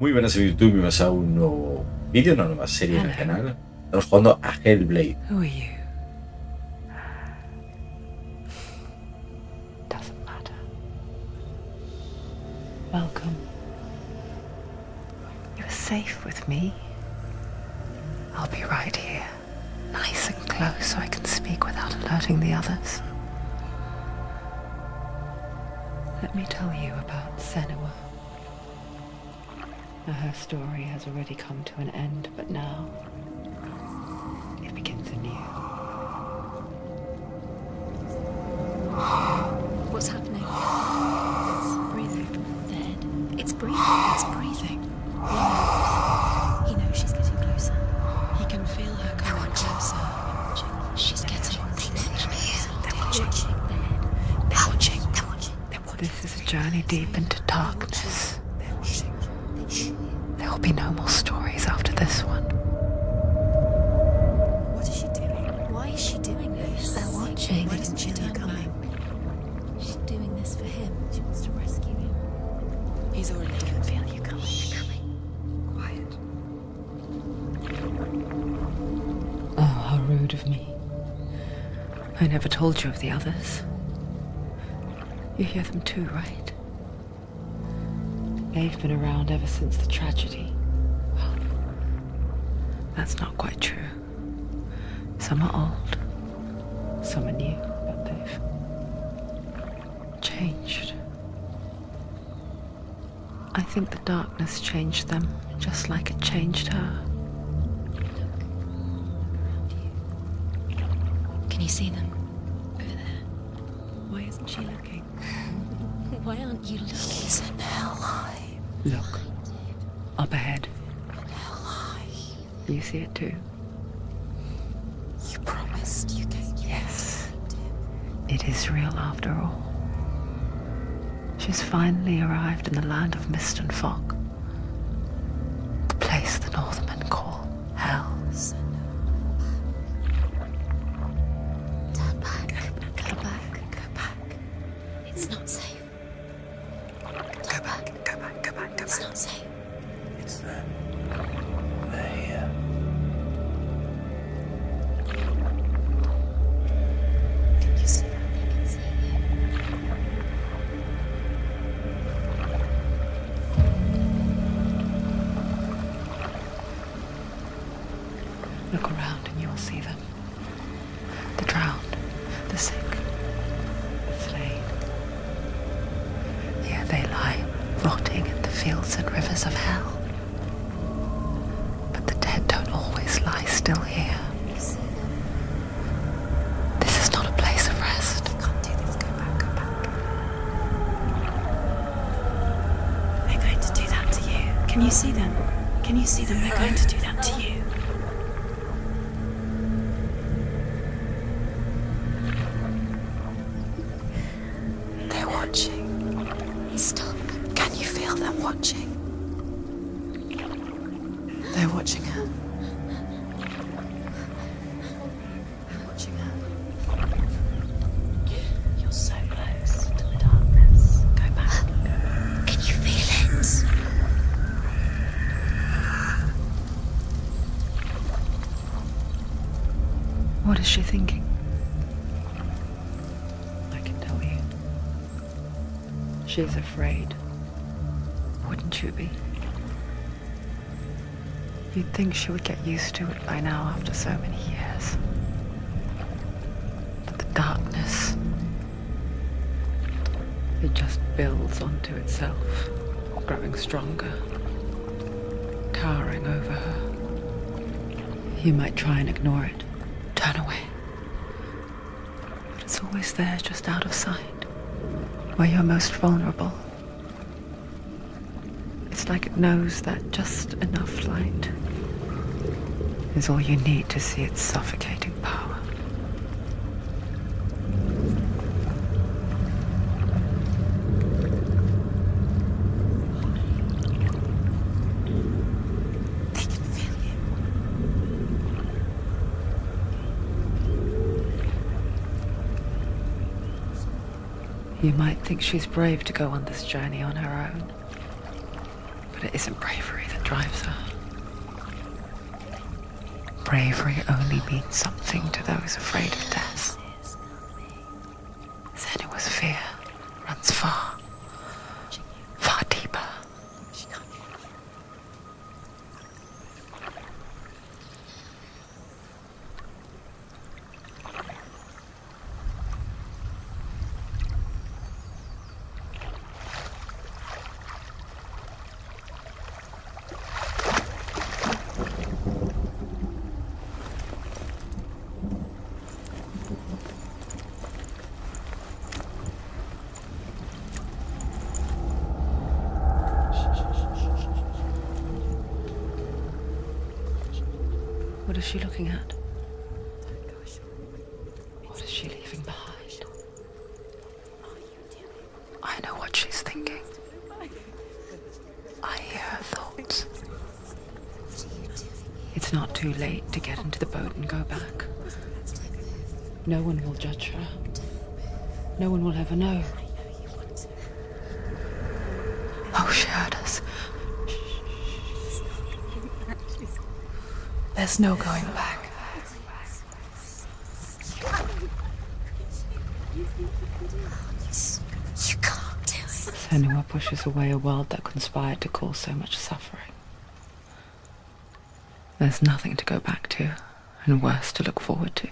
Muy buenas a YouTube, bienvenidos a un nuevo vídeo, una nueva serie en el canal. Estamos jugando a Hellblade. Let me tell you about Senua. Now, her story has already come to an end, but now it begins anew. What's happening? It's breathing. Dead. It's breathing. It's breathing. He knows she's getting closer. He can feel her coming closer. She's getting. They're watching. This is a journey deep into darkness. There will be no more stories after this one. What is she doing? Why is she doing this? They're watching. Why isn't she coming? She's doing this for him. She wants to rescue him. He's already dead. I can feel you coming. Quiet. Oh, how rude of me. I never told you of the others. You hear them too, right? They've been around ever since the tragedy. Well, that's not quite true. Some are old, some are new, but they've changed. I think the darkness changed them, just like it changed her. Look. Can you see them? Over there. Why isn't she looking? Why aren't you looking? He's in Helheim. Look. Up ahead. Helheim. You see it too? You promised you gave me. Yes. It is real after all. She's finally arrived in the land of mist and fog. The place the Northmen call Hell. Turn back. Go back. It's not safe. Go back. It's not safe. It's there. They're here. You see that? They can see it. Look around and you will see them. The drowned, the sick, the flayed. Here they lie, rotting in the fields and rivers of hell. But the dead don't always lie still here. This is not a place of rest. I can't do this. Go back. They're going to do that to you. Can you see them? They're going to do that to you. What is she thinking? I can tell you. She's afraid. Wouldn't you be? You'd think she would get used to it by now after so many years. But the darkness, it just builds onto itself, growing stronger, towering over her. You might try and ignore it. Turn away. But it's always there, just out of sight, where you're most vulnerable. It's like it knows that just enough light is all you need to see its suffocating power. You might think she's brave to go on this journey on her own, But it isn't bravery that drives her. Bravery only means something to those afraid of death. Said it was fear runs far, far deeper. What is she looking at? What is she leaving behind? I know what she's thinking. I hear her thoughts. It's not too late to get into the boat and go back. No one will judge her. No one will ever know. Oh, she heard us. There's no going back. You can't do it. Senua pushes away a world that conspired to cause so much suffering. There's nothing to go back to, and worse to look forward to.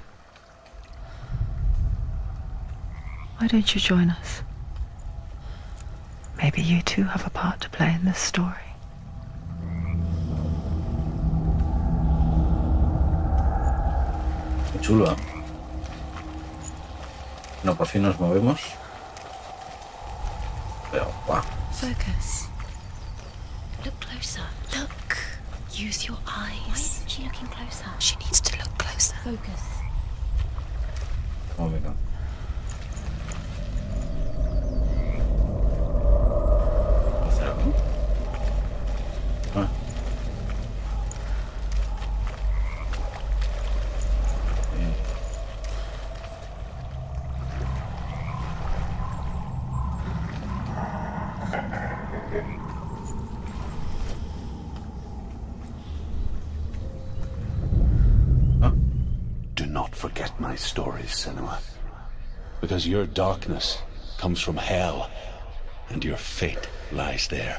Why don't you join us? Maybe you two have a part to play in this story. Chulo. No, por fin nos movemos. Pero, wow. Focus. Look closer. Look. Use your eyes. Why isn't she looking closer? She needs to look closer. Focus. Oh my God. Senua, because your darkness comes from hell, and your fate lies there.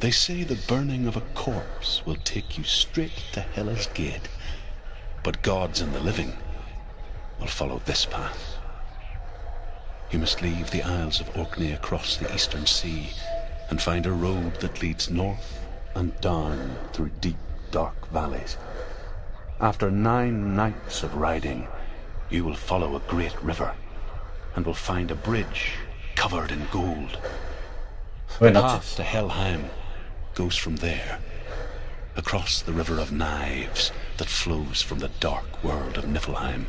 They say the burning of a corpse will take you straight to Hela's gate, but gods and the living will follow this path. You must leave the Isles of Orkney across the Eastern Sea, and find a road that leads north and down through deep, dark valleys. After 9 nights of riding, you will follow a great river and will find a bridge covered in gold. The path to Helheim goes from there, across the river of knives that flows from the dark world of Niflheim.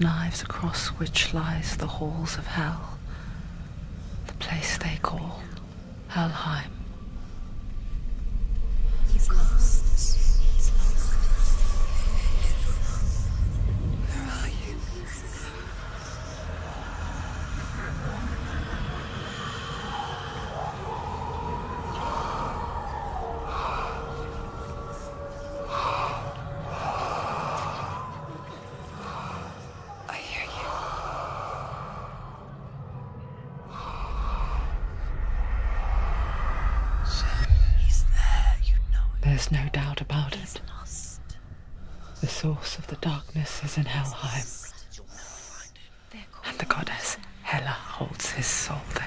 Knives across which lies the halls of hell, they call Helheim. He's lost. He's lost. Where are you? I hear you. So he's there, you know it. There's no doubt about it. Lost. The source of the darkness is in Helheim. And the goddess Hela holds his soul there.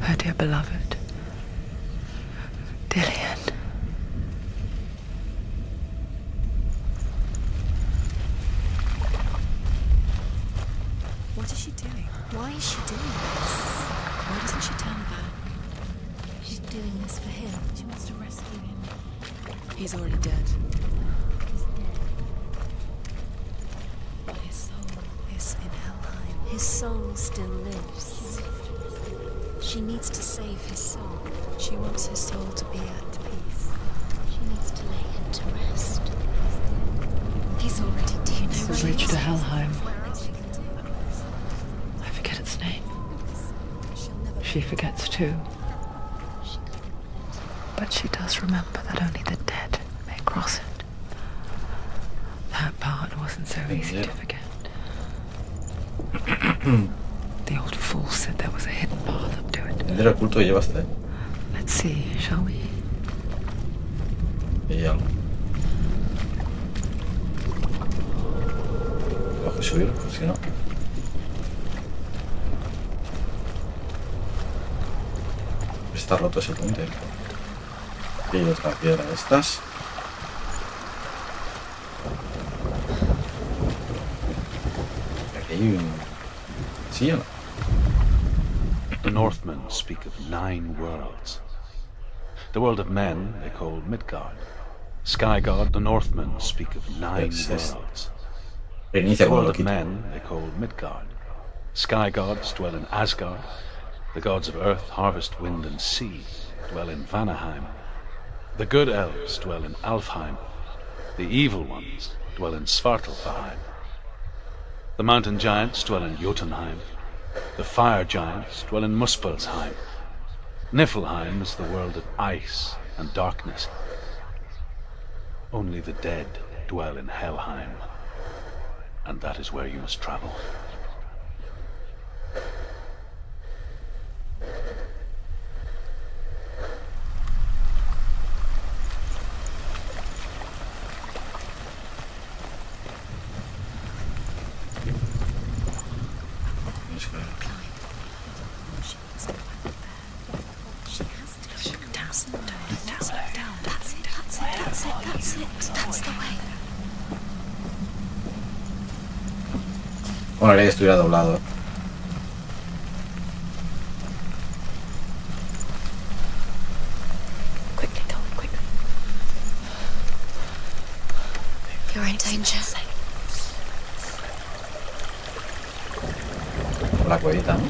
Her dear beloved, Dillion. What is she doing? Why is she doing this? Why doesn't she turn back? She's doing this for him. She wants to rescue him. He's already dead. He's dead. His soul is in Helheim. His soul still lives. She needs to save his soul. She wants his soul to be at peace. She needs to lay him to rest. He's already dead. We've reached to Helheim. I forget its name. She forgets too. But she does remember that only the dead may cross it. That part wasn't so easy to forget. The old fool said there was a hidden path up to it. El del oculto que llevaste. Let's see, shall we? Y algo. Tengo que subir, pues si no. Está roto ese puente. Y otra piedra de estas. Aquí hay un... ¿Sí o no? The Northmen speak of 9 worlds. The world of men they call Midgard. Skyguard, the Northmen speak of 9 worlds. The world of men they call Midgard. Skyguards dwell in Asgard. The gods of earth, harvest, wind, and sea dwell in Vanaheim. The good elves dwell in Alfheim. The evil ones dwell in Svartalfheim. The mountain giants dwell in Jotunheim. The fire giants dwell in Muspelheim. Niflheim is the world of ice and darkness. Only the dead dwell in Helheim. And that is where you must travel. Bueno, haría que estuviera doblado. Por la cuevita, ¿no?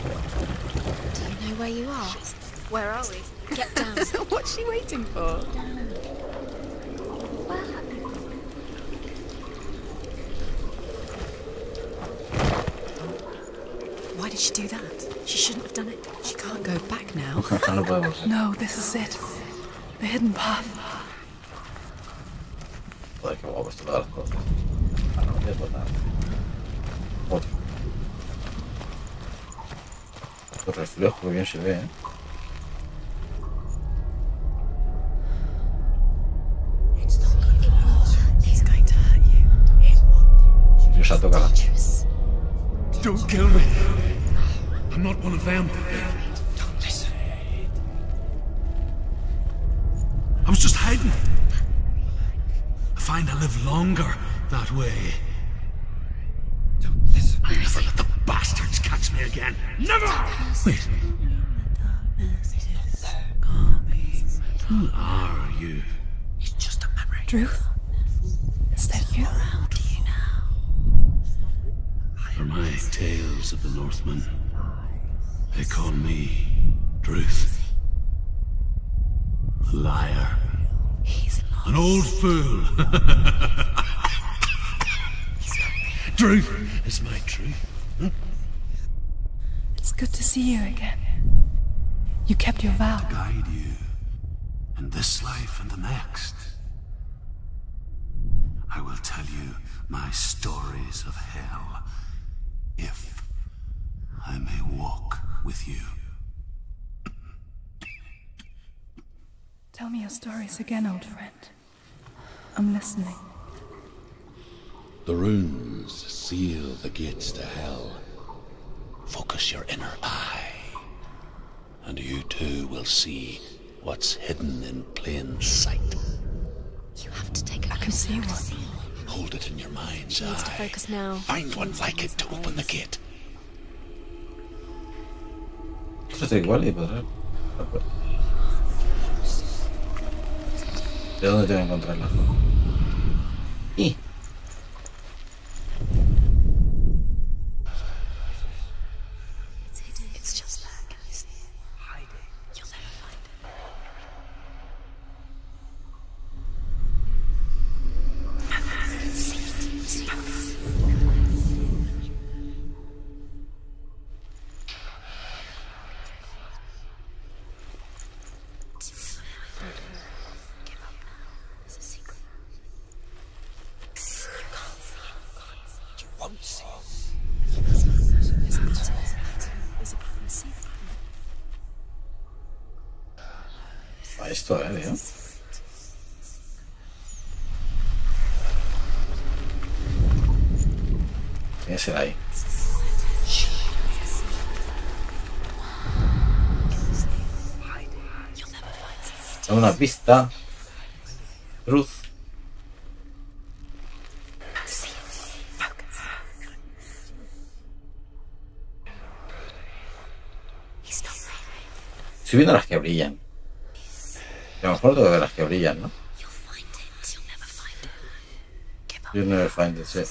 Did she do that? She shouldn't have done it. She can't go back now. No, this is it. The hidden path. Like I was to that. I don't know about that. What? El reflejo que bien se ve, ¿eh? Dios ha tocado. Don't kill me. I'm not one of them. Don't listen. I was just hiding. I find I live longer that way. Don't listen. I'll never let the bastards catch me again. Never! Wait. Who are you? It's just a memory. Truth? Is that you? Around you now. I for my tales of the Northmen. They call me Druth. A liar. An old fool. Druth is my truth. Huh? It's good to see you again. You kept your vow. To guide you in this life and the next. I will tell you my stories of hell, if I may walk with you. Tell me your stories again, old friend. I'm listening. The runes seal the gates to hell. Focus your inner eye, and you too will see what's hidden in plain sight. You have to take a look. I can see one. Hold it in your mind's eye. Needs to focus now. Find one like it to open the gate. Está igual, ¿verdad? ¿De dónde tengo que encontrarla? Y una pista, Ruth. Estoy viendo las que brillan. A lo mejor tengo que ver las que brillan, ¿no? You'll never find it, sí.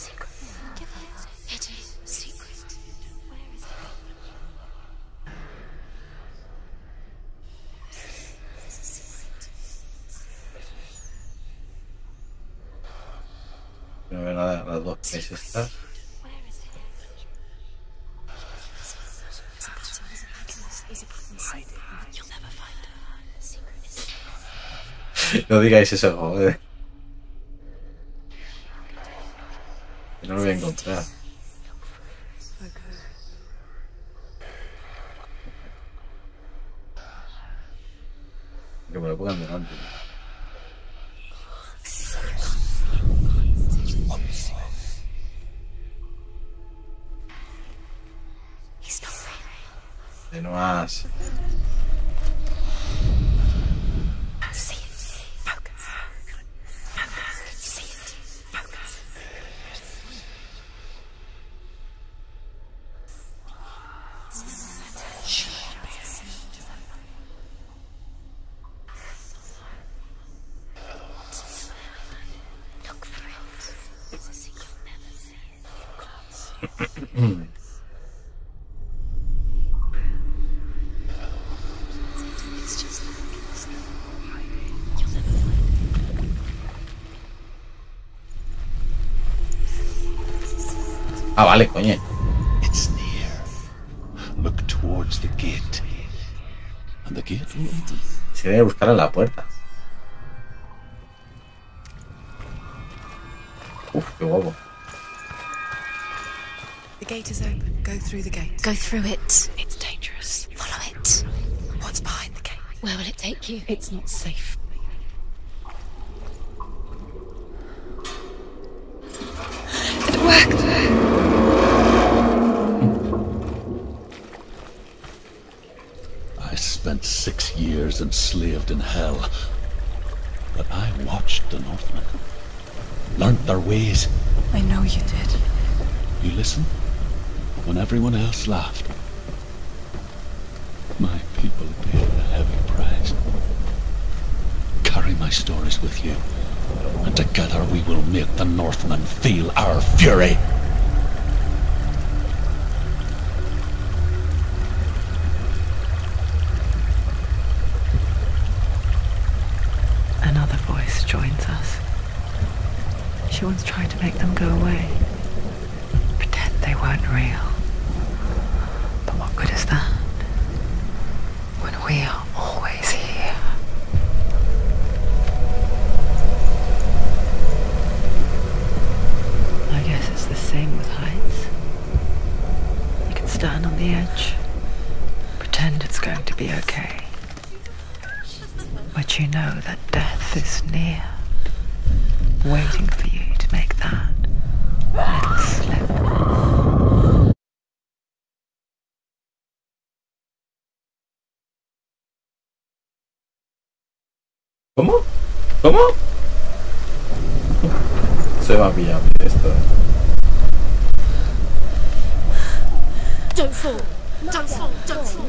No digáis eso, joder. No lo voy a encontrar. Que me lo pongan delante. De no más. Ah, vale, coño. It's near. Look towards the gate. And the gate will open. Se debe buscar a la puerta. Uf, qué guapo. The gate is open. Go through the gate. Go through it. It's dangerous. Follow it. What's behind the gate? Where will it take you? It's not safe. It worked. Spent 6 years enslaved in hell, but I watched the Northmen, learnt their ways. I know you did. You listen when everyone else laughed. My people paid a heavy price. Carry my stories with you, and together we will make the Northmen feel our fury. real. But what good is that when we are always here? I guess it's the same with heights. You can stand on the edge, pretend it's going to be okay. But you know that death is near, waiting for you to make that little slip. ¿Cómo? ¿Cómo? Se va bien esto. Don't fall. Don't fall. Don't fall.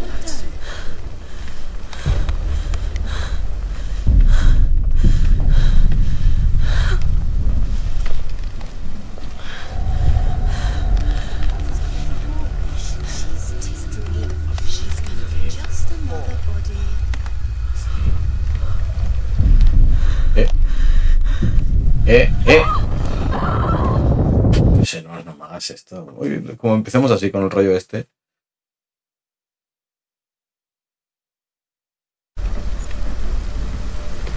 No más esto. Uy, como empecemos así con el rollo este.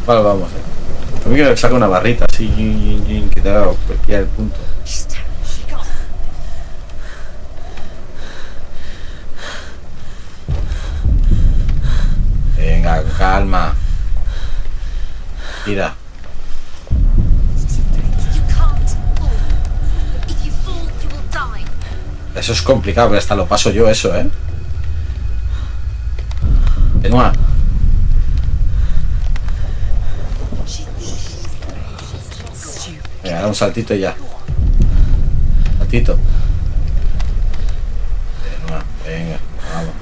Vale, vamos. También quiero que saque una barrita así que te haga cualquier punto. Venga, calma. Tira. Eso es complicado, pero hasta lo paso yo eso, ¿eh? Venga. Venga, da un saltito y ya. Saltito. Venga, venga, vamos.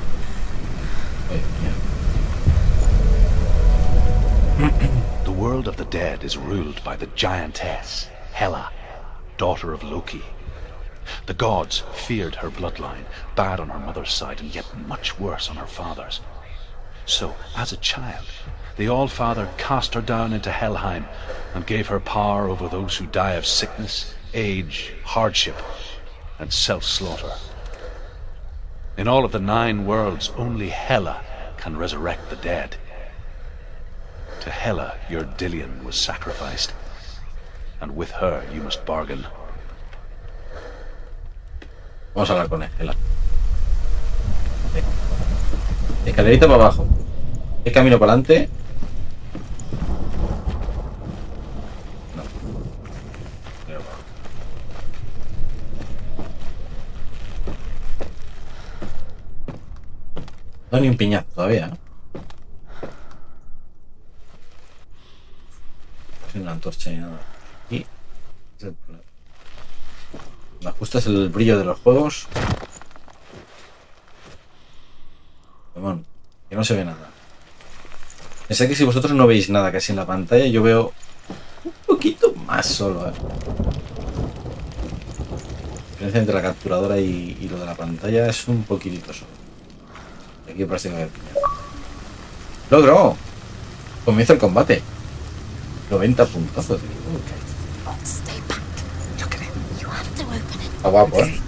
The world of the dead is ruled by the giantess, Hela, daughter of Loki. The gods feared her bloodline, bad on her mother's side and yet much worse on her father's. So, as a child, the All-Father cast her down into Helheim and gave her power over those who die of sickness, age, hardship, and self-slaughter. In all of the 9 worlds, only Hela can resurrect the dead. To Hela, your Dillion was sacrificed, and with her you must bargain. Vamos a hablar con él. Escalerita para abajo. ¿Es camino para adelante? No. No ni un piñazo todavía, ¿no? Sin una antorcha ni nada. Y ese es el problema. Me ajustas el brillo de los juegos. Bueno, que no se ve nada. Pensé que si vosotros no veis nada casi en la pantalla, yo veo un poquito más solo. La diferencia entre la capturadora y lo de la pantalla es un poquitito solo. Aquí parece que me voy a pillar. ¡Logro! Comienza el combate. 90 puntazos. Está guapo, ¿eh?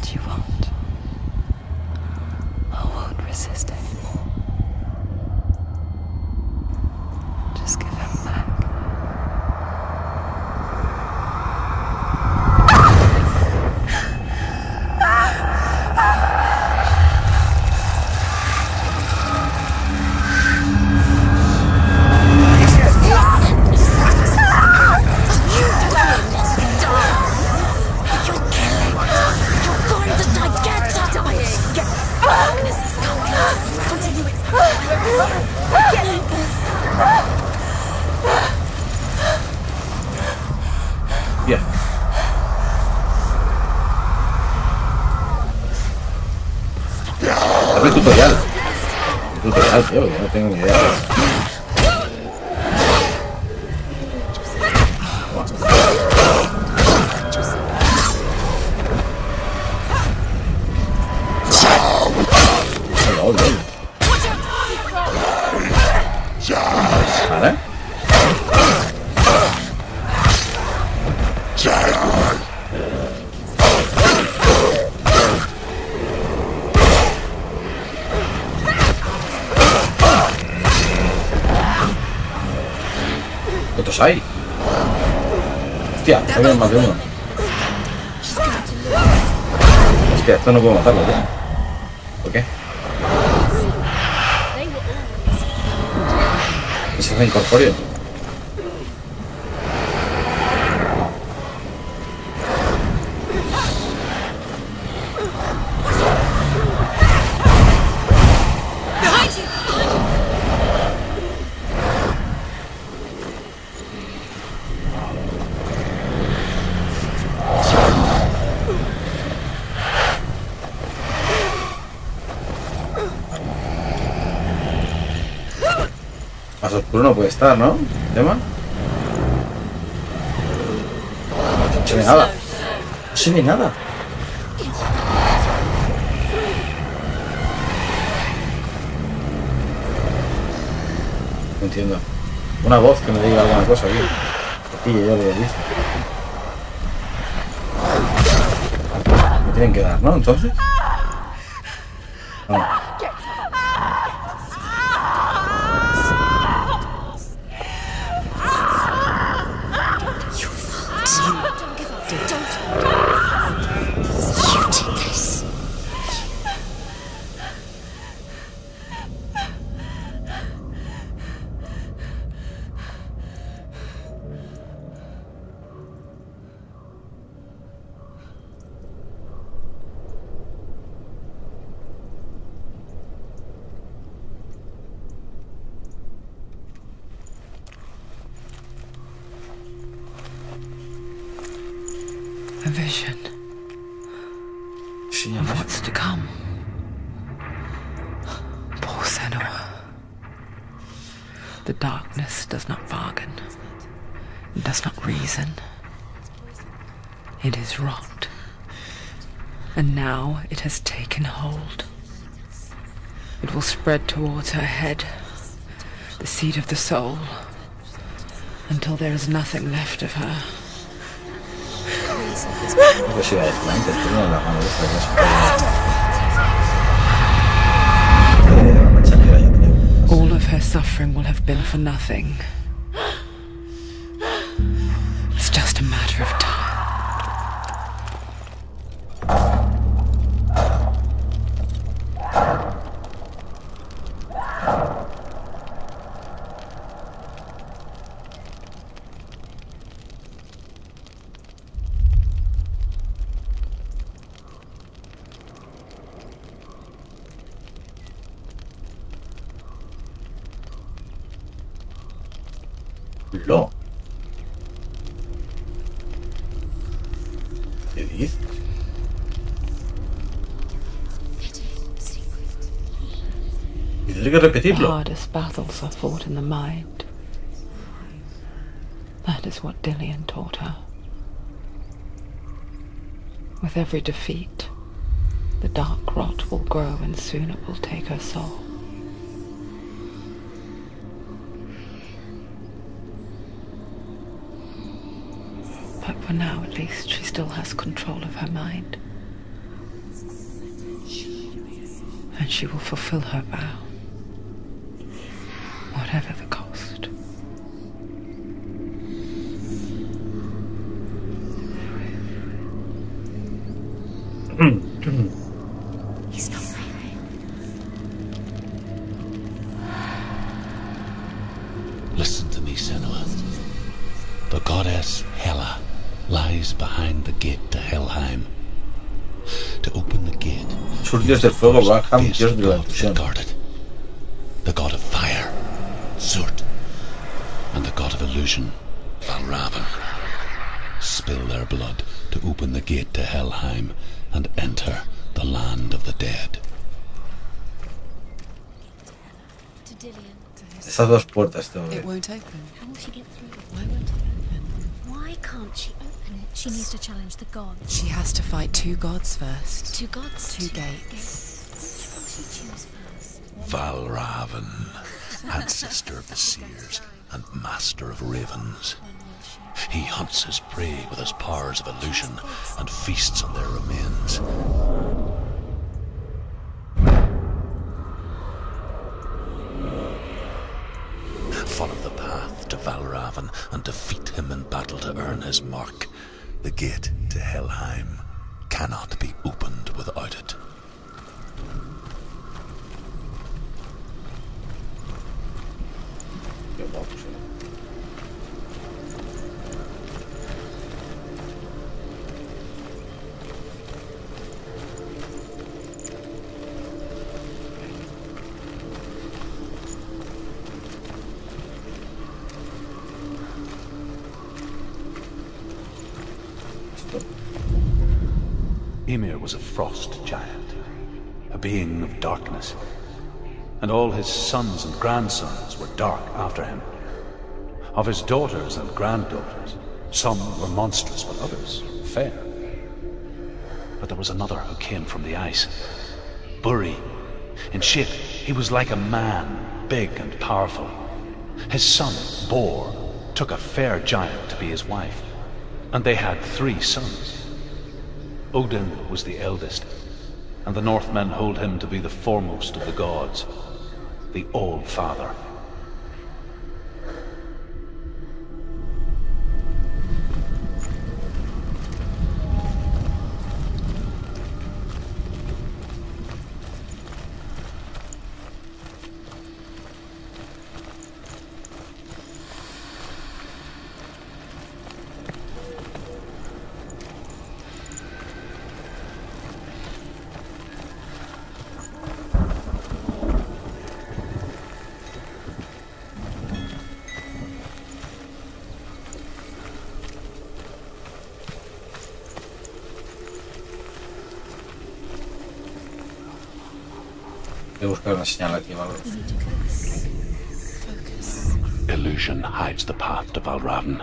what you want. I won't resist anymore. Just give him back. Hay. Hostia, había más de uno. Hostia, esto no puedo matarlo, tío. ¿Por qué? Ese es reincorpóreo. No puede estar, ¿no? ¿Tema? No se ve nada. No se ve nada. No entiendo. Una voz que me diga alguna cosa aquí. Y yo ya lo he visto. Me tienen que dar, ¿no? Entonces. No. Spread towards her head, the seed of the soul, until there is nothing left of her. All of her suffering will have been for nothing. It's just a matter of time. The hardest battles are fought in the mind. That is what Dillion taught her. With every defeat, the dark rot will grow and soon it will take her soul. But for now, at least, she still has control of her mind. and she will fulfill her vow, whatever the cost. He's not right. Listen to me, Senua. The goddess Hela lies behind the gate to Helheim. To open the gate, Dios del fuego, Valravn, Dios de la ilusión. The god of fire, Surtr, and the god of illusion, Valravn, spill their blood to open the gate to Helheim and enter the land of the dead. To Dillion. Esas dos puertas te abren. It won't open. How will she get through? Why won't it open? Why can't she open? She needs to challenge the gods. She has to fight two gods first. Two gods, two gates. Valravn, ancestor of the seers and master of ravens. He hunts his prey with his powers of illusion and feasts on their remains. Follow the path to Valravn and defeat him in battle to earn his mark. The gate to Helheim cannot be opened without it. Ymir was a frost giant, a being of darkness, and all his sons and grandsons were dark after him. Of his daughters and granddaughters, some were monstrous, but others fair. But there was another who came from the ice, Buri. In shape, he was like a man, big and powerful. His son, Bor, took a fair giant to be his wife, and they had 3 sons. Odin was the eldest, and the Northmen hold him to be the foremost of the gods, the All-Father. Illusion hides the path to Valravn.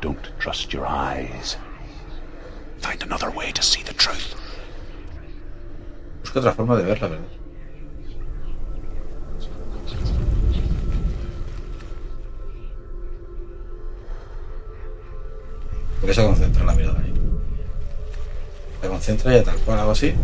Don't trust your eyes. Find another way to see the truth. Busca otra forma de verla, ¿verdad? ¿Por qué se concentra la mirada ahí? Se concentra ya tal cual, algo así.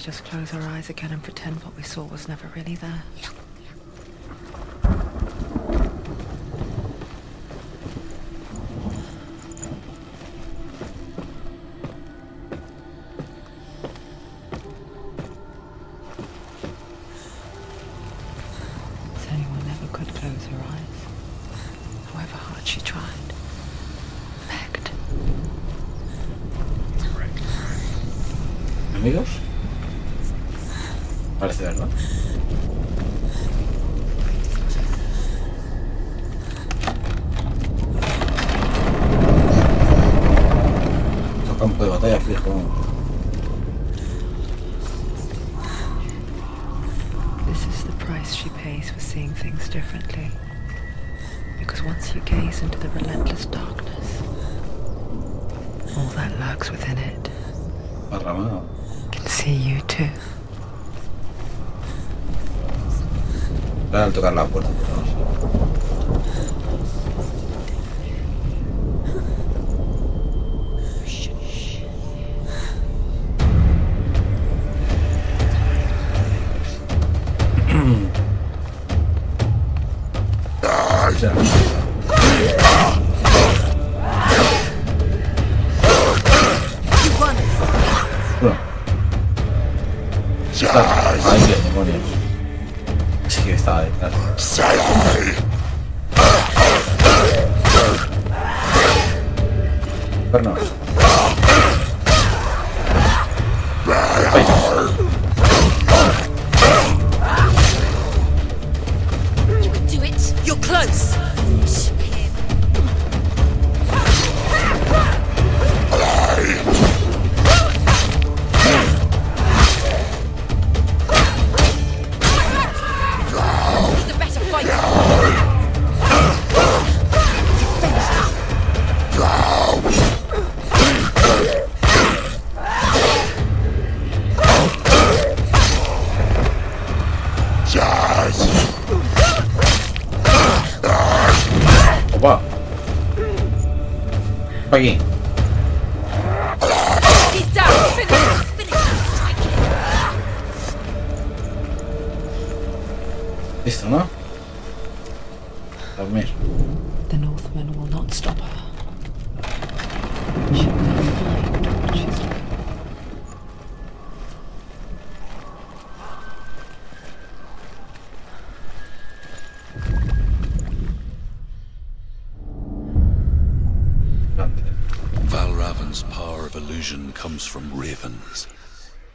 Just close our eyes again and pretend what we saw was never really there. Unidos. Parece, ¿verdad? Esto campo de batalla fijo. This is the price she pays for seeing things differently. Because once you gaze into the relentless darkness, all that lurks within it can see you too. Al tocar la puerta, from ravens.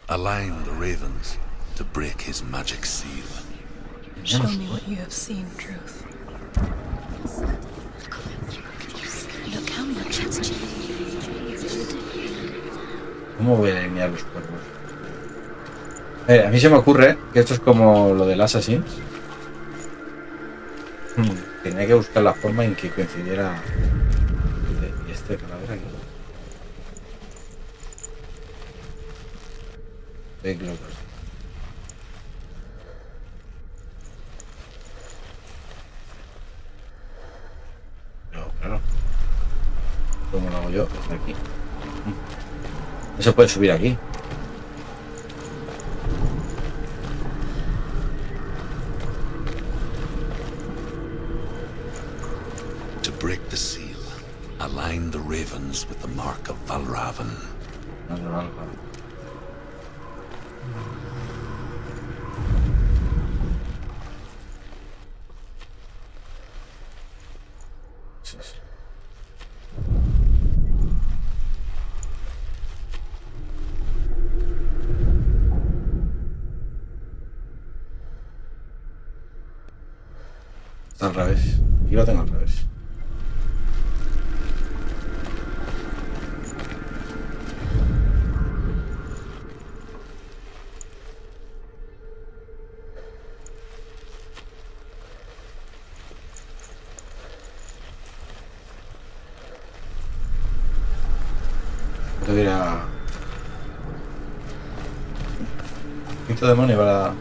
Align the ravens to break his magic seal. Show me what you have seen, Truth. Look how much has changed. ¿Cómo voy a eliminar los cuervos? A mí se me ocurre que esto es como lo del Assassin's. Tenía que buscar la forma en que coincidiera este calavera aquí. Big Lovers. No, claro. ¿Cómo lo hago yo? Desde aquí. No se puede subir aquí. To break the seal, align the ravens with the mark of Valravn. Valravn. Al revés, y lo tengo al revés. Tuviera quinto demonio para.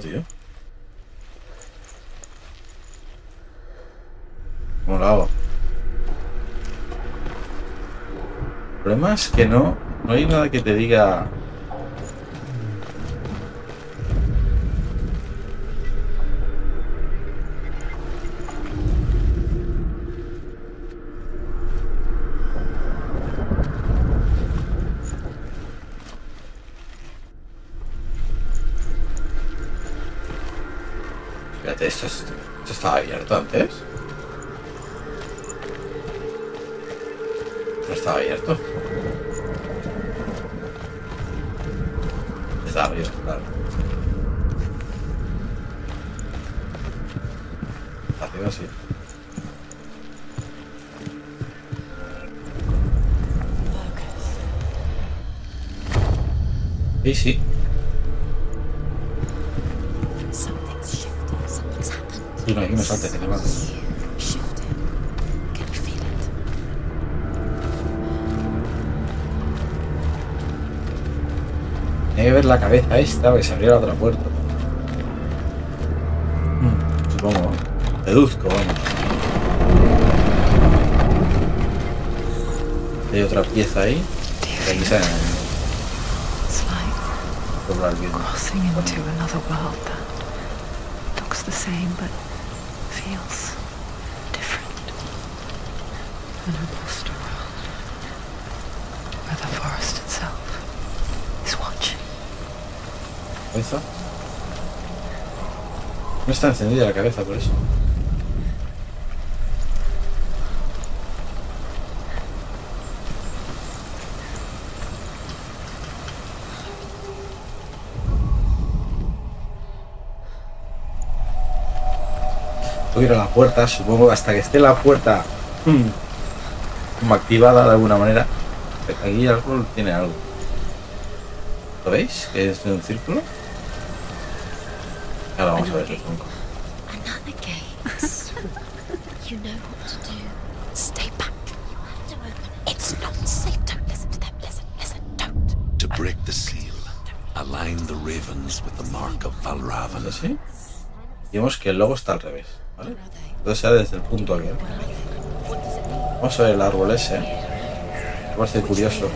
Tío, ¿cómo lo hago? El problema es que no hay nada que te diga. Espérate, ¿esto estaba abierto antes? ¿No estaba abierto? Estaba abierto, claro. Arriba sí. Y sí. No, aquí me salte, que te mato. Tiene que ver la cabeza esta, que se abrió la otra puerta. Supongo. Deduzco, vamos. Hay otra pieza ahí. Que quizá crossing into another world that looks the same but feels different. An imposter world where the forest itself is watching. ¿Cabeza? No está encendida la cabeza por eso. Voy a ir a la puerta, supongo, hasta que esté la puerta como activada de alguna manera. Aquí algo tiene algo. ¿Lo veis? ¿Es un círculo? Ahora vamos a ver. To break the seal, align the ravens with the mark of Valravn. ¿Sí? Digamos que el logo está al revés. ¿Vale? Entonces sea desde el punto aquel. Vamos a ver el árbol ese. Me parece curioso.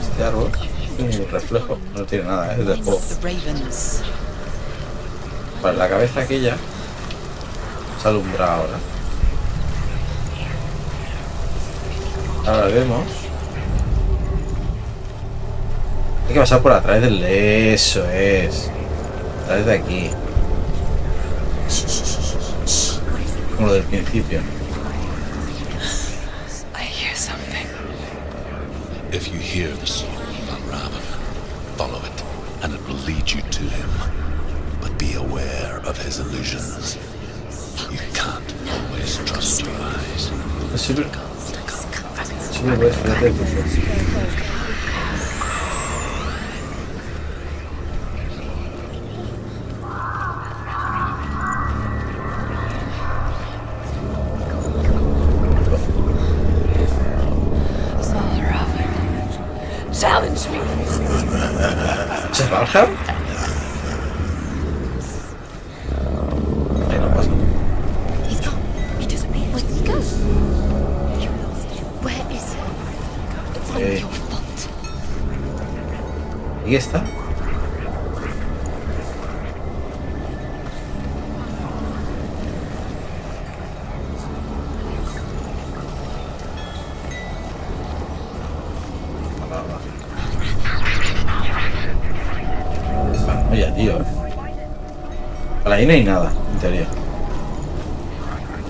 Este árbol tiene un reflejo. No tiene nada, es del juego. Vale, la cabeza aquella se alumbra ahora. Ahora vemos. Hay que pasar por atrás del... Eso es. Trae de aquí. Como lo del principio. I hear something. If you hear the song of Valravn, follow it, and it will lead you to him. But be aware of his illusions. You can't always trust your eyes. ¿Svartalfheim? Ahí no pasa. ¿Y esta? Ahí no hay nada, en teoría.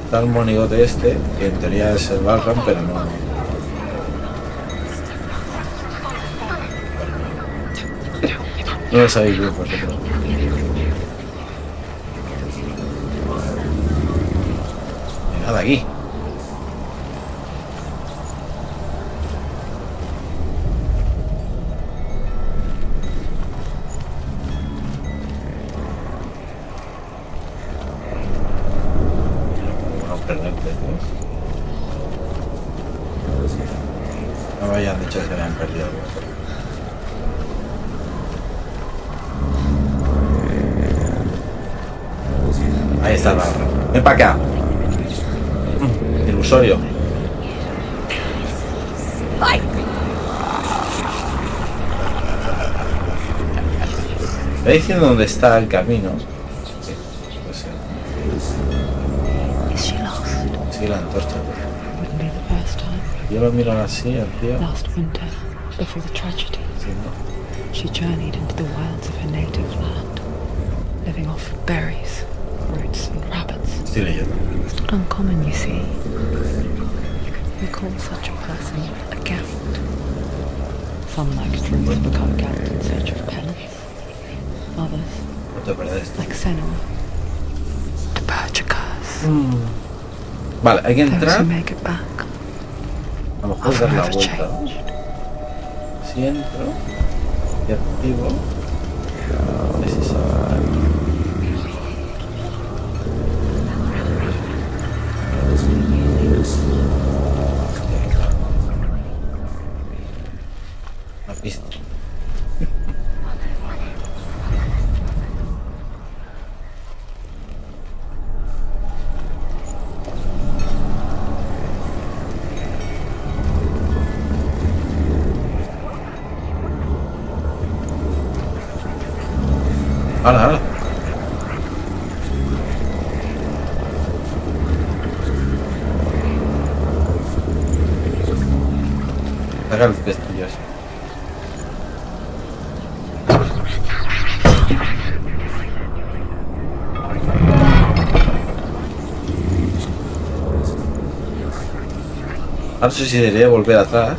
Está el monigote este, que en teoría es el Valravn, pero no. No lo sabéis bien, por supuesto. No hay nada aquí. Para acá. Ilusorio. ¡Ay! Está diciendo dónde está el camino. Sí, pues, sí, la antorcha. Yo lo miro así, el tío. Sí, no. berries, roots and rabbits. Estoy leyendo. It's not uncommon, you see. We call such a person a gallant. Some like to become gallant in search of penance. Others, like Senua, to purge a curse. Vale, hay que entrar. A lo mejor dar la vuelta. Si entro y activo. La pista. Ahora. Haga los pestillos. Ahora sí si debería volver atrás.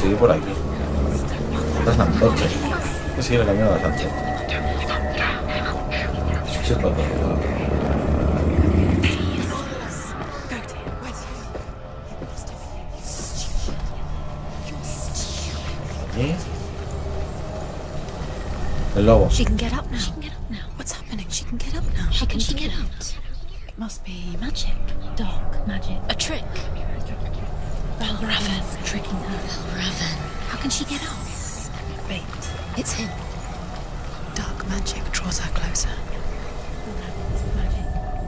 Seguir por aquí. Las antorchas. Voy a seguir el camino de las antorchas. El lobo. She can get up now. What's happening? She can get up now. How can she get up? It must be magic. Dark magic. A trick. Valravn tricking her. Valravn. How can she get up? Wait. It's him. Dark magic draws her closer.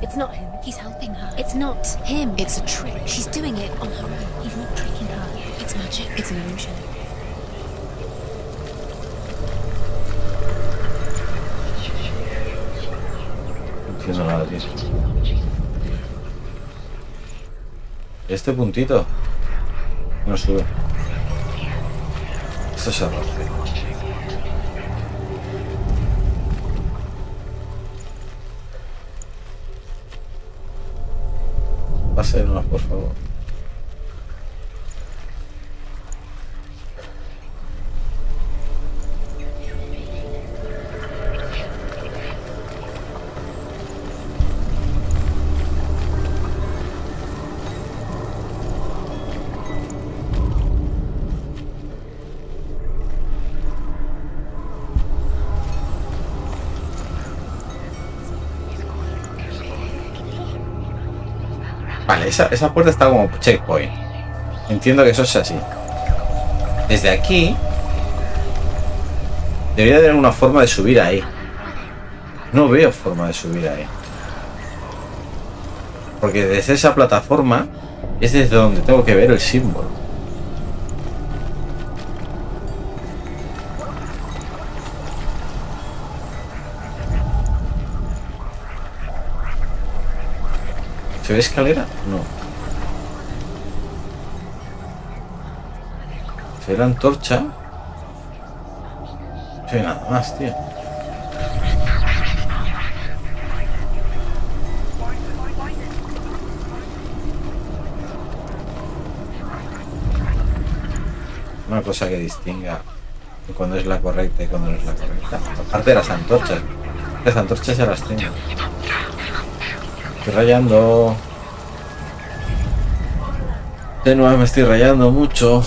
It's not him. He's helping her. It's not him. It's a trick. She's doing it on her own. He's not tricking her. It's magic. It's an illusion. No nada, tío. Este puntito no sube. Esto es error. Pásenos, por favor. Vale, esa puerta está como checkpoint. Entiendo que eso es así. Desde aquí debería haber una forma de subir ahí. No veo forma de subir ahí. Porque desde esa plataforma es desde donde tengo que ver el símbolo. ¿Se ve escalera? No. ¿Se ve la antorcha? No se ve nada más, tío. Una cosa que distinga cuando es la correcta y cuando no es la correcta. Aparte de las antorchas. Las antorchas ya las tengo. Estoy rayando. De nuevo me estoy rayando mucho.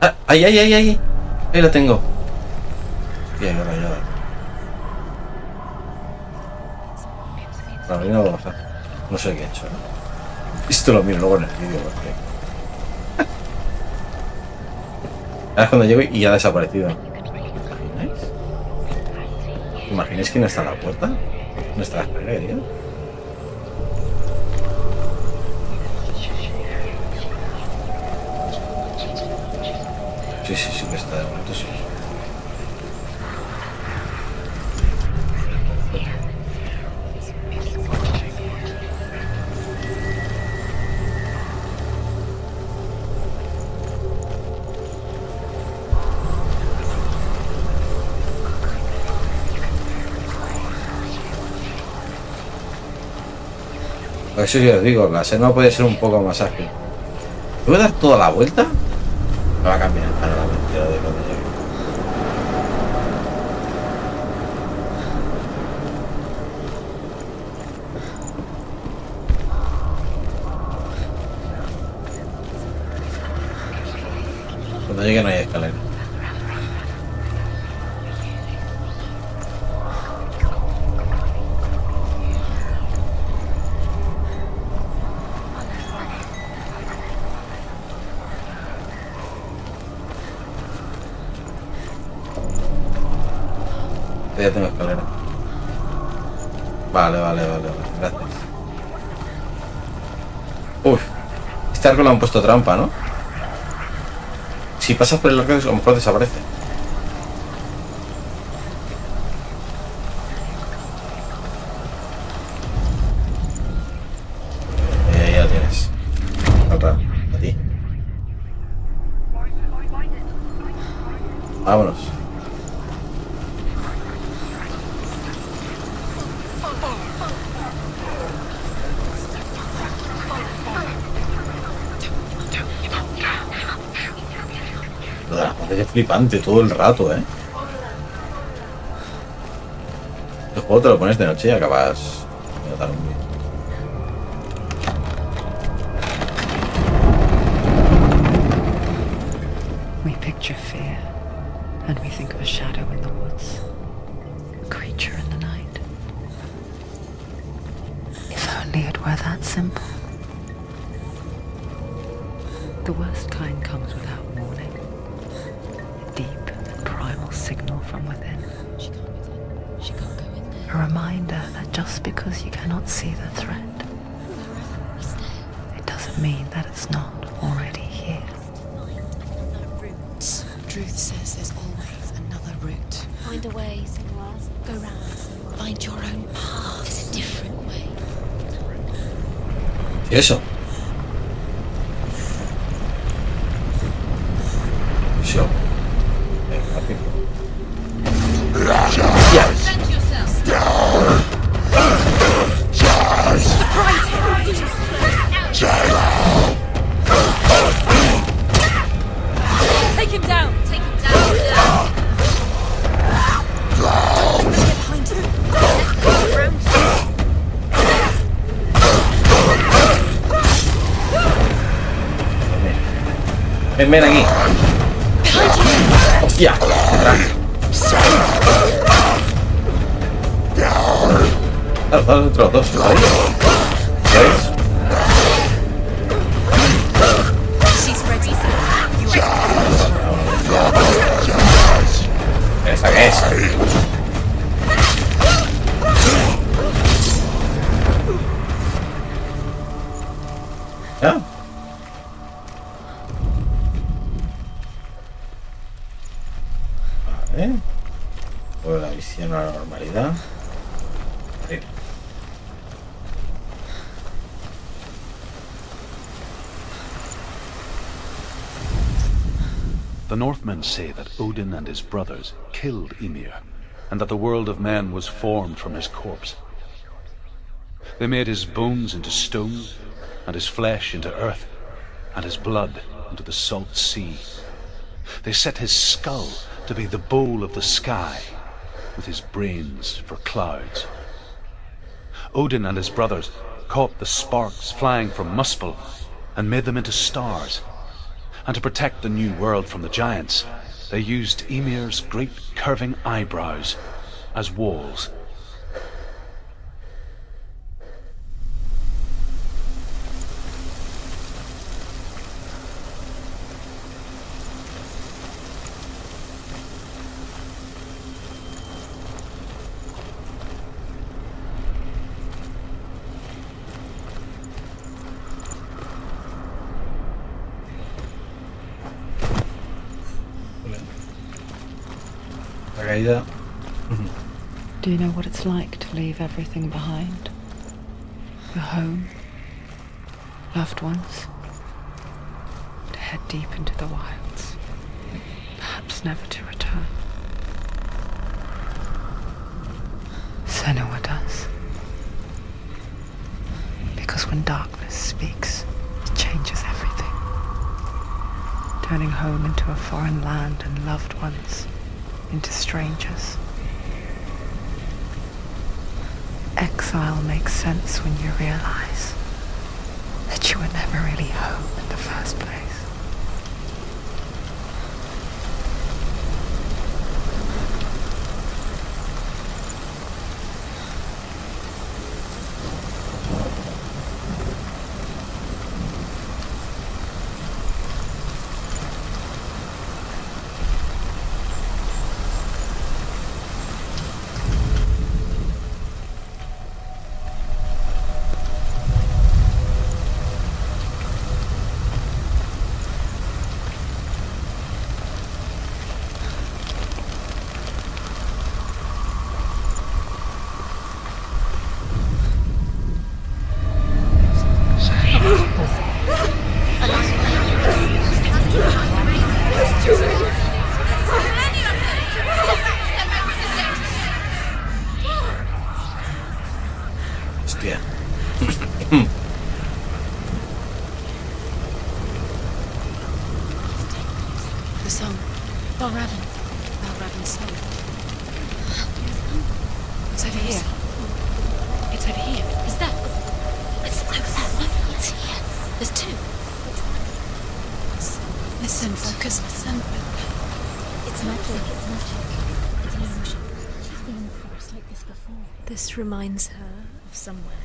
Ah, ahí. Ahí lo tengo. Bien, rayado. Para mí no lo voy a hacer. No sé qué he hecho, ¿no? Esto lo miro luego en el vídeo porque... Ahora es cuando llego y ya ha desaparecido. ¿Imagináis? ¿Imagináis que no está la puerta? No está la escalera, tío. Sí que está de momento, sí. Eso yo os digo, la senda puede ser un poco más ágil. ¿Me voy a dar toda la vuelta? Me va a cambiar el panorama de donde llego. Cuando llegue no hay escalera. Ya tengo escalera. Vale. Gracias. Uf. Este arco lo han puesto trampa, ¿no? Si pasas por el arco, a lo mejor desaparece. Ya lo tienes. Falta a ti. Vámonos. Es flipante todo el rato, ¿eh? El juego te lo pones de noche y acabas de notar un día. Eso. Eso. Ven aquí. Hostia. Claro, los otros dos. ¿Sabéis? ¿Esta qué es? ¿Ah? A la normalidad. Sí. The Northmen say that Odin and his brothers killed Ymir, and that the world of man was formed from his corpse. They made his bones into stone, and his flesh into earth, and his blood into the salt sea. They set his skull to be the bowl of the sky, with his brains for clouds. Odin and his brothers caught the sparks flying from Muspelheim and made them into stars. And to protect the new world from the giants, they used Ymir's great curving eyebrows as walls. Do you know what it's like to leave everything behind? Your home, loved ones, to head deep into the wilds, perhaps never to return. Senua does. Because when darkness speaks, it changes everything. Turning home into a foreign land and loved ones, into strangers. Exile makes sense when you realize that you were never really home in the first place. Reminds her of somewhere.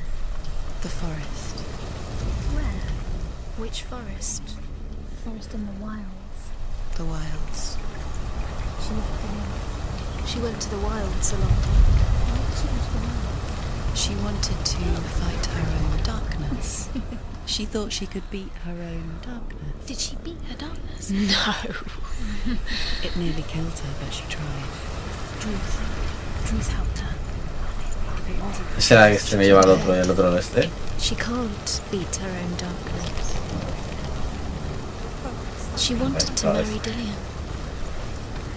The forest. Where? Which forest? Forest in the wilds. The wilds. She went to the wilds a long time. She wanted to fight her own darkness. She thought she could beat her own darkness. Did she beat her darkness? No. It nearly killed her, but she tried. Truth helped her. ¿Ese era este me lleva al otro, el otro oeste? She can't beat her own darkness. She wanted to marry Dillion.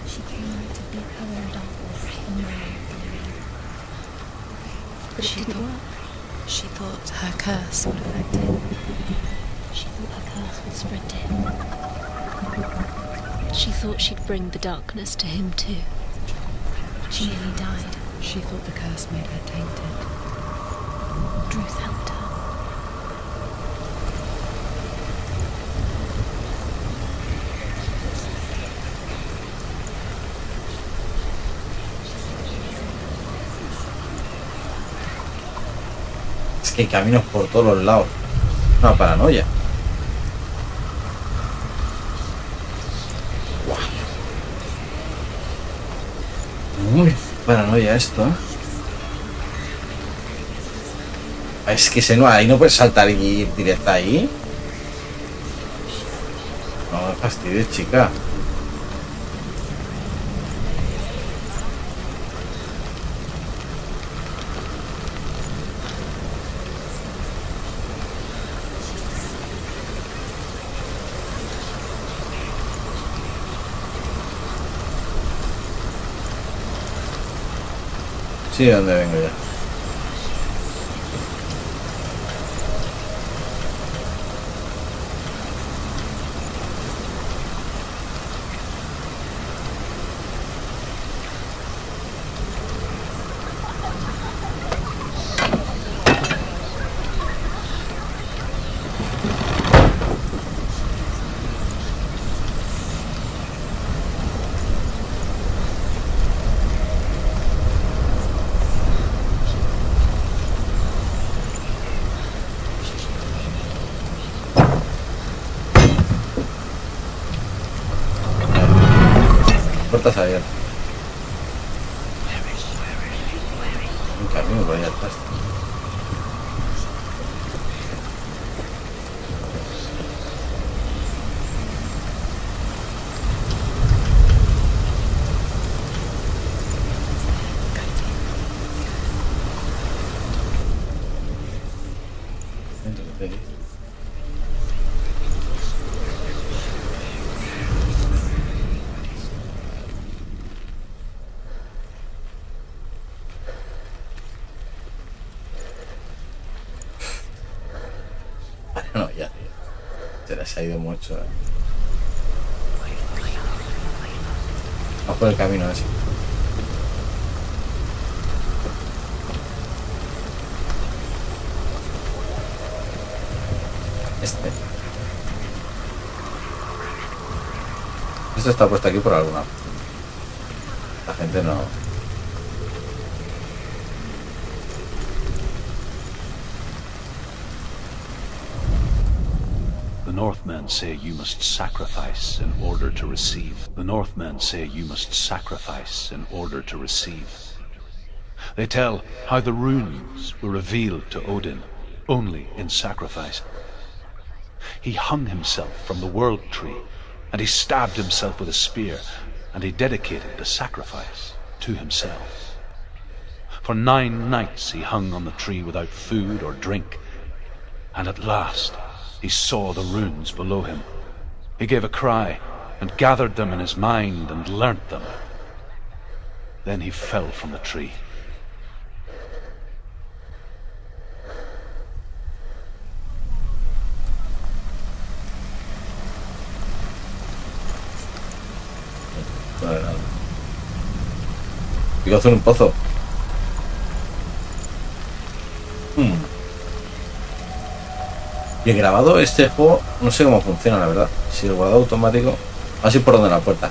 She came to beat her own darkness and marry Dillion. But she didn't work. She thought her curse would affect him. She thought her curse would spread to him. She thought she'd bring the darkness to him too. She nearly died. She thought the curse made her tainted. Truth helped her. Es que hay caminos por todos los lados. Una paranoia. Wow. Uy. Paranoia esto, ¿eh? Es que se no, ahí no puedes saltar y ir directa ahí. No me fastidies, chica. Sí, ¿de dónde vengo ya? se ha ido mucho. Vamos por el camino ese. Este. Esto está puesto aquí por alguna. La gente no. The Northmen say you must sacrifice in order to receive. The Northmen say you must sacrifice in order to receive. They tell how the runes were revealed to Odin only in sacrifice. He hung himself from the world tree, and he stabbed himself with a spear, and he dedicated the sacrifice to himself. For 9 nights he hung on the tree without food or drink, and at last he saw the runes below him. He gave a cry and gathered them in his mind and learnt them. Then he fell from the tree. Digo, hacer un pozo. Bien grabado este juego, no sé cómo funciona la verdad. Si el guardado automático, así por donde la puerta.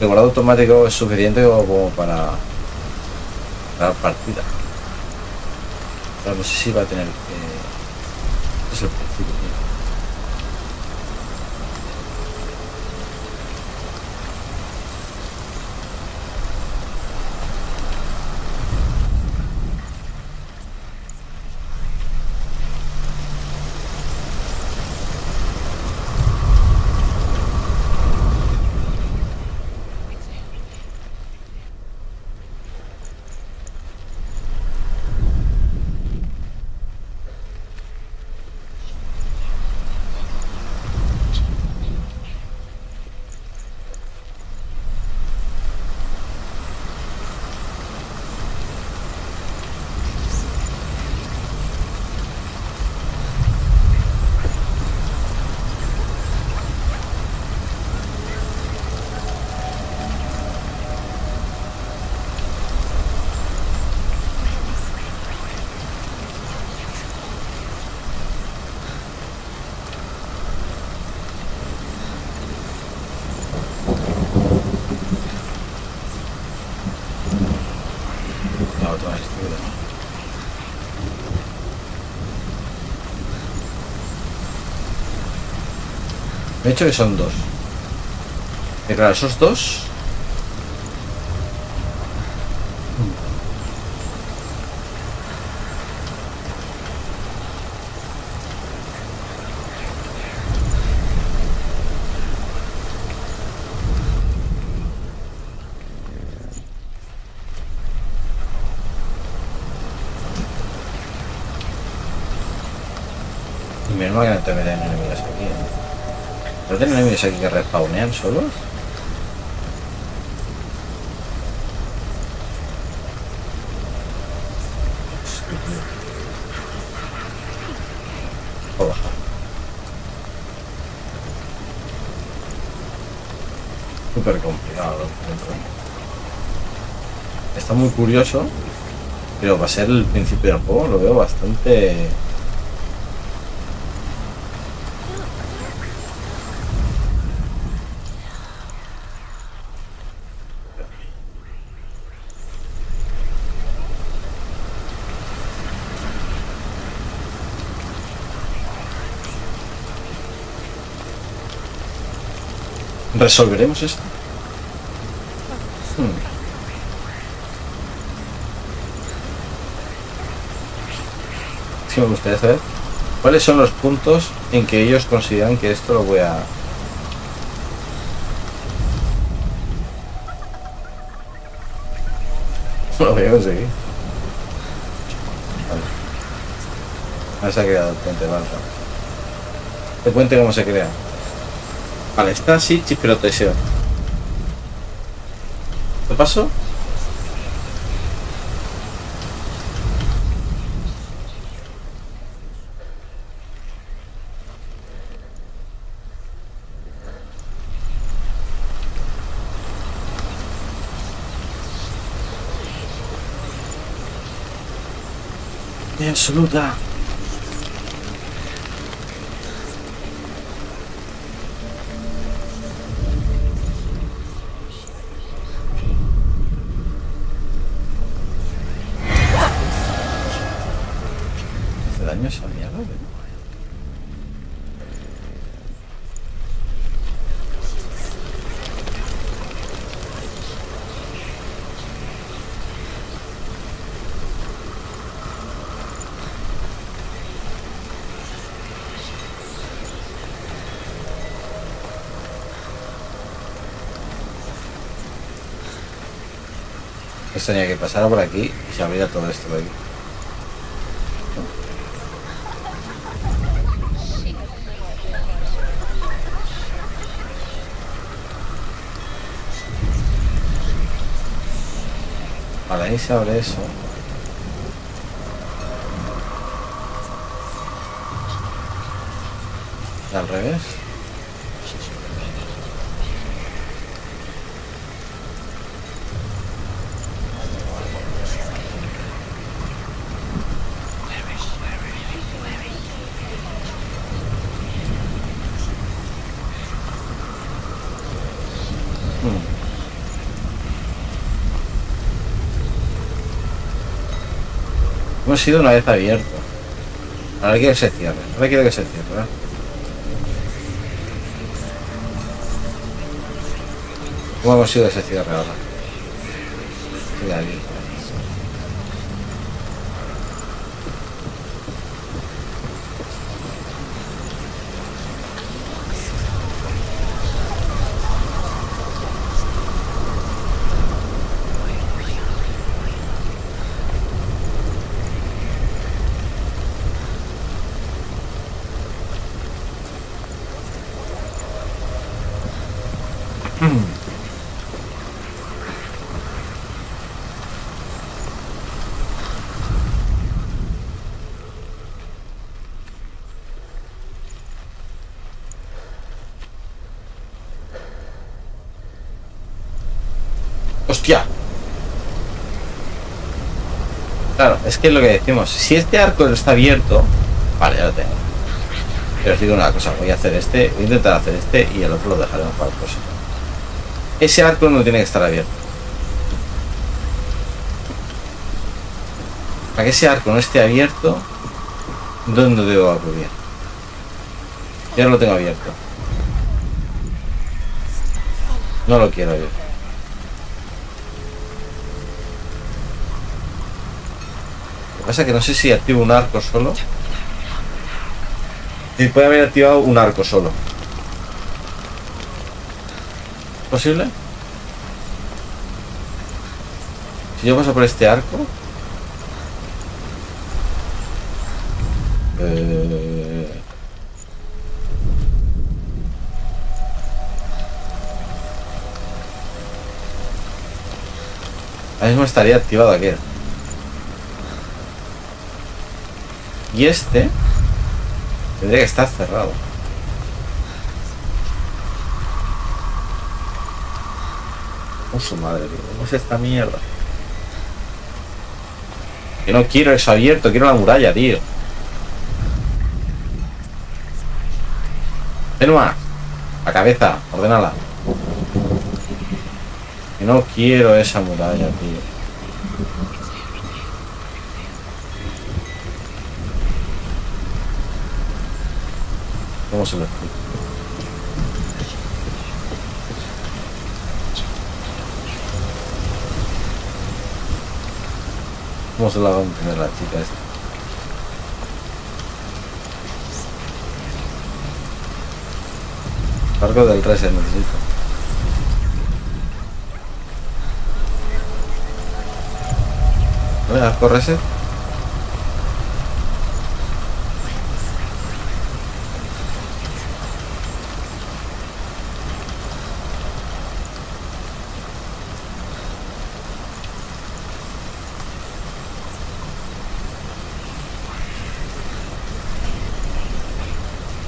El guardado automático es suficiente como para dar partida. Pero no sé si va a tener que... Es el principio. De hecho que son 2. Y claro, esos 2. Y menos mal que no te meten enemigos aquí, ¿eh? ¿No tienen enemigos aquí que respawnean solos? Puedo bajar. Súper complicado. Está muy curioso, pero para ser el principio del juego lo veo bastante... ¿Resolveremos esto? Sí, me gustaría saber cuáles son los puntos en que ellos consideran que esto lo voy a... Lo voy a conseguir. Vale. Ahora se ha creado el puente, vale. Te cuente cómo se crea. Vale, está así, chisperoteseo. ¿Lo paso? de absoluta. Tenía que pasar por aquí y se abría todo esto de aquí. Vale, ahí se abre eso. ¿Y al revés? Hemos sido una vez abierto. Ahora quiero que se cierre. Ahora quiero que se cierre. ¿Verdad? ¿Cómo hemos sido ese cierre ahora? Estoy aquí. Claro, es que es lo que decimos. Si este arco está abierto, vale, ya lo tengo. Pero os digo una cosa, voy a hacer este, voy a intentar hacer este y el otro lo dejaremos para el próximo. Ese arco no tiene que estar abierto. Para que ese arco no esté abierto, ¿dónde debo acudir? Ya lo tengo abierto. No lo quiero abierto. Pasa que no sé si activo un arco solo. Si puede haber activado un arco solo. ¿Es posible? Si yo paso por este arco. Ahora mismo estaría activado aquel. Y este tendría que estar cerrado. ¡Oh, su madre! ¿Cómo es esta mierda? Que no quiero eso abierto, quiero la muralla, tío. Tenua, la cabeza, ordénala. Que no quiero esa muralla, tío. ¿Cómo se lo explico? ¿Cómo se la va a entender la chica esta? Arco del reset necesito. ¿Vale? Arco reset.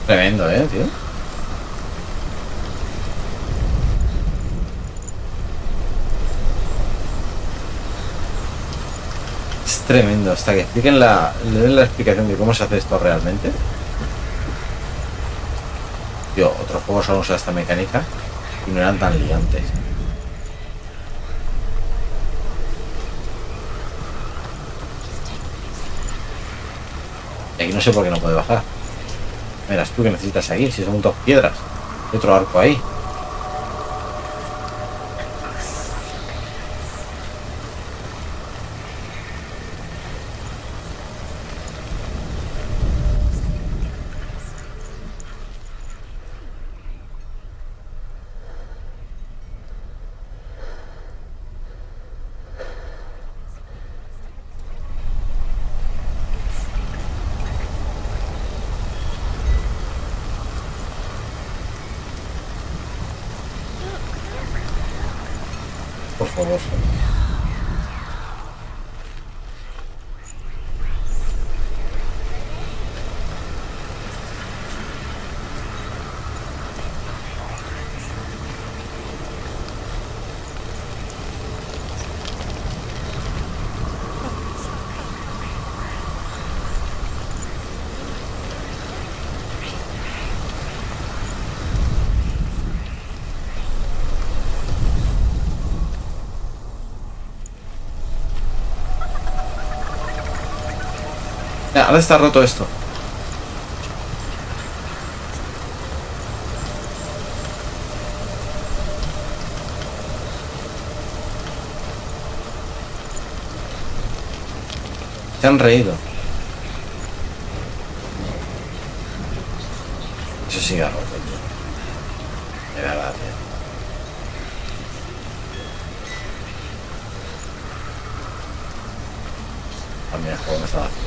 Tremendo, tío. tremendo. Hasta que expliquen le den la explicación de cómo se hace esto realmente. Tío, otros juegos solo usan esta mecánica y no eran tan liantes. Y aquí no sé por qué no puede bajar. Verás tú que necesitas seguir, si son dos piedras. Hay otro arco ahí. Ahora está roto esto. Se han reído. Eso sigue roto, tío. De verdad, tío. También el juego no está vacío.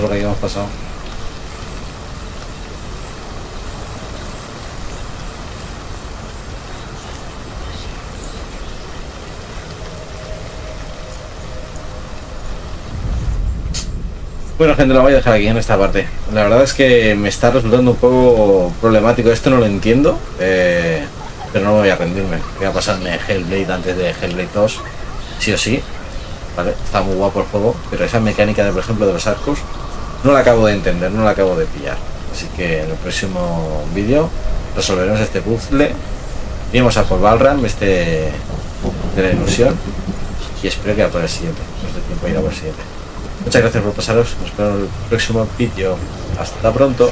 Lo que habíamos pasado. Bueno, gente, lo voy a dejar aquí en esta parte. La verdad es que me está resultando un poco problemático. Esto no lo entiendo, pero no voy a rendirme. Voy a pasarme Hellblade antes de Hellblade 2, sí o sí. Vale, está muy guapo el juego, pero esa mecánica de, por ejemplo, de los arcos no la acabo de entender, no la acabo de pillar. Así que en el próximo vídeo resolveremos este puzzle. Iremos a por Valravn, este de la ilusión. Y espero que a por el siguiente. Nos dé tiempo a ir a por el siguiente. Muchas gracias por pasaros. Nos vemos en el próximo vídeo. Hasta pronto.